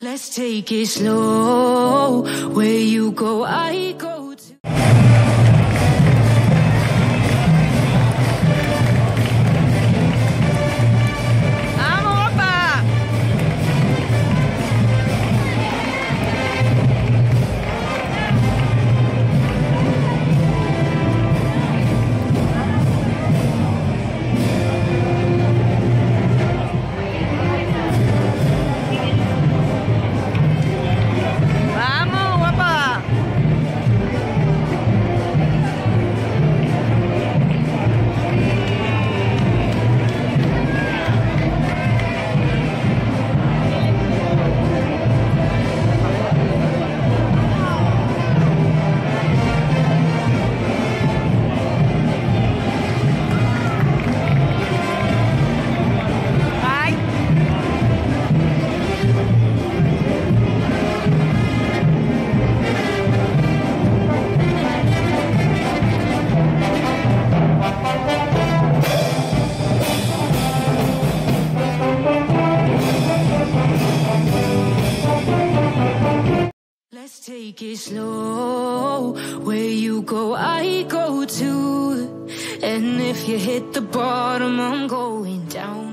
Let's take it slow. Where you go, I go to. Vamos, opa! Take it slow, where you go, I go too. And if you hit the bottom, I'm going down.